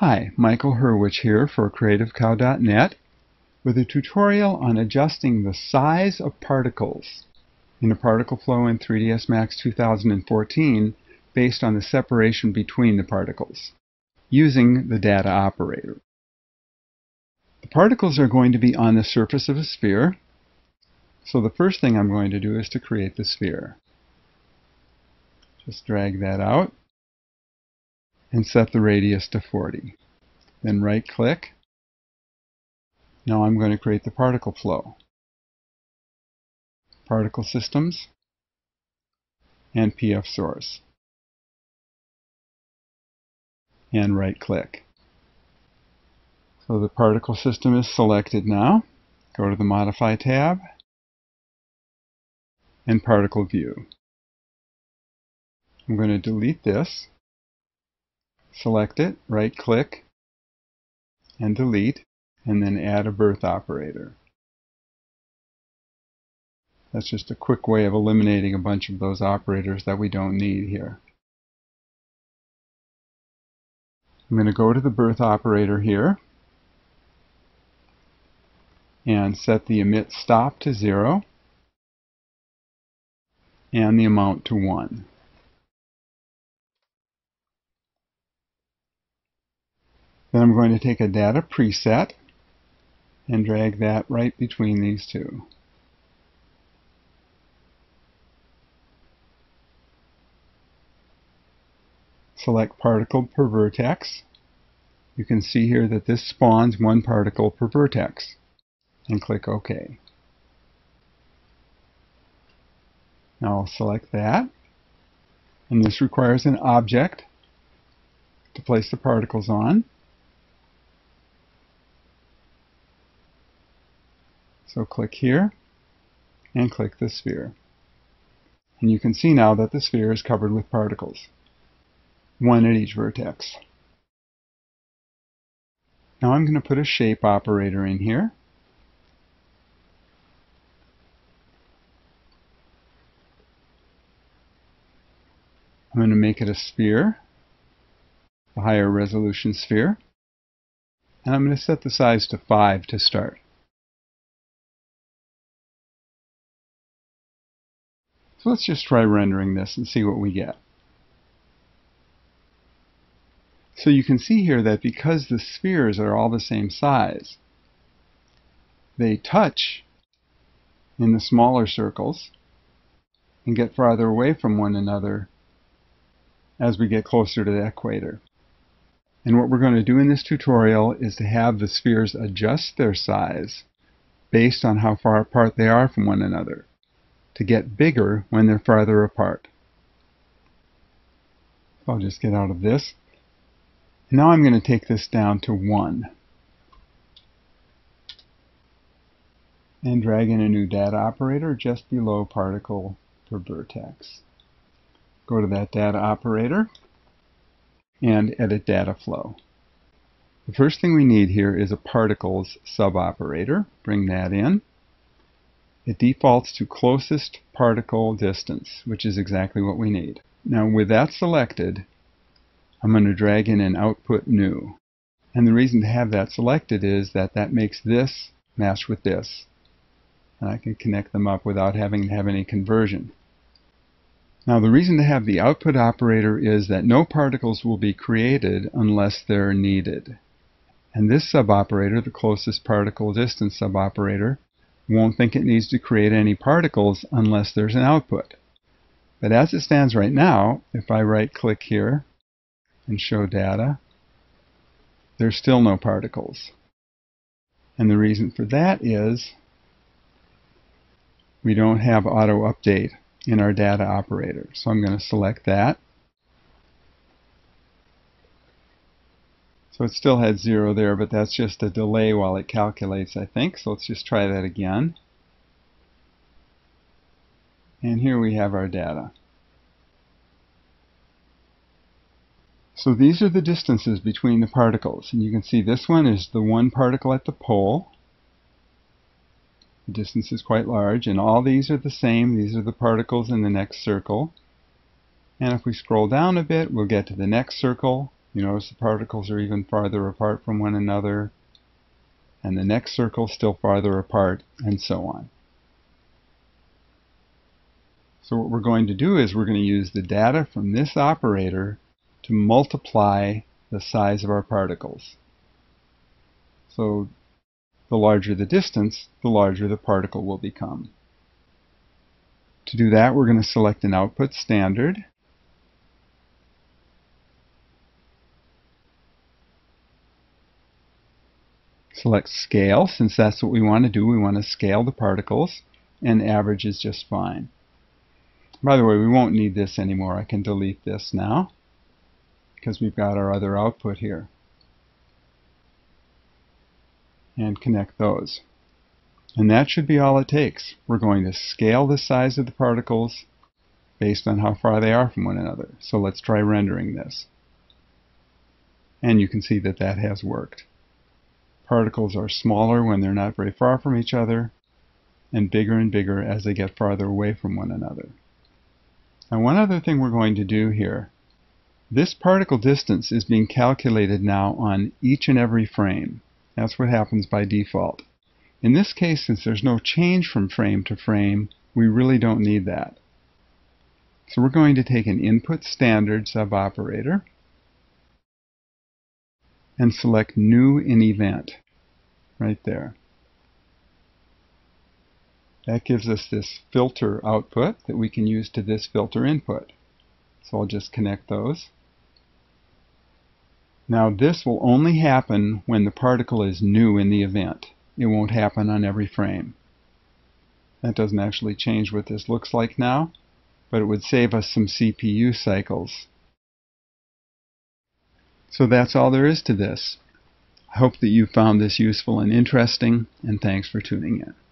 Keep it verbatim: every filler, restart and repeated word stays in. Hi, Michael Hurwicz here for Creative Cow dot net with a tutorial on adjusting the size of particles in a Particle Flow in three D S Max two thousand fourteen based on the separation between the particles using the data operator. The particles are going to be on the surface of a sphere, so the first thing I'm going to do is to create the sphere. Just drag that out and set the radius to forty. Then right-click. Now I'm going to create the particle flow. Particle Systems and P F Source. And right-click. So the particle system is selected now. Go to the Modify tab and Particle View. I'm going to delete this. Select it, right-click, and delete, and then add a birth operator. That's just a quick way of eliminating a bunch of those operators that we don't need here. I'm going to go to the birth operator here and set the emit stop to zero and the amount to one. Then I'm going to take a data preset and drag that right between these two. Select particle per vertex. You can see here that this spawns one particle per vertex. And click OK. Now I'll select that. And this requires an object to place the particles on. So click here and click the sphere. And you can see now that the sphere is covered with particles, one at each vertex. Now I'm going to put a shape operator in here. I'm going to make it a sphere, a higher resolution sphere. And I'm going to set the size to five to start. So let's just try rendering this and see what we get. So you can see here that because the spheres are all the same size, they touch in the smaller circles and get farther away from one another as we get closer to the equator. And what we're going to do in this tutorial is to have the spheres adjust their size based on how far apart they are from one another, to get bigger when they're farther apart. I'll just get out of this. Now I'm going to take this down to one and drag in a new data operator just below particle per vertex. Go to that data operator and edit data flow. The first thing we need here is a particles sub-operator. Bring that in. It defaults to closest particle distance, which is exactly what we need. Now with that selected, I'm going to drag in an output new. And the reason to have that selected is that that makes this match with this. And I can connect them up without having to have any conversion. Now the reason to have the output operator is that no particles will be created unless they're needed. And this sub-operator, the closest particle distance sub-operator, won't think it needs to create any particles unless there's an output. But as it stands right now, if I right-click here and show data, there's still no particles. And the reason for that is we don't have auto-update in our data operator. So I'm going to select that. So it still had zero there, but that's just a delay while it calculates, I think. So let's just try that again. And here we have our data. So these are the distances between the particles. And you can see this one is the one particle at the pole. The distance is quite large. And all these are the same. These are the particles in the next circle. And if we scroll down a bit, we'll get to the next circle, You notice the particles are even farther apart from one another, and the next circle still farther apart, and so on. So what we're going to do is we're going to use the data from this operator to multiply the size of our particles. So the larger the distance, the larger the particle will become. To do that, we're going to select an output standard. Select scale, since that's what we want to do. We want to scale the particles, and average is just fine. By the way, we won't need this anymore. I can delete this now, because we've got our other output here. And connect those. And that should be all it takes. We're going to scale the size of the particles based on how far they are from one another. So let's try rendering this. And you can see that that has worked. Particles are smaller when they're not very far from each other, and bigger and bigger as they get farther away from one another. Now, one other thing we're going to do here. This particle distance is being calculated now on each and every frame. That's what happens by default. In this case, since there's no change from frame to frame, we really don't need that. So we're going to take an input standard sub-operator and select new in event right there. That gives us this filter output that we can use to this filter input. So I'll just connect those. Now this will only happen when the particle is new in the event. It won't happen on every frame. That doesn't actually change what this looks like now, but it would save us some C P U cycles. So that's all there is to this. I hope that you found this useful and interesting, and thanks for tuning in.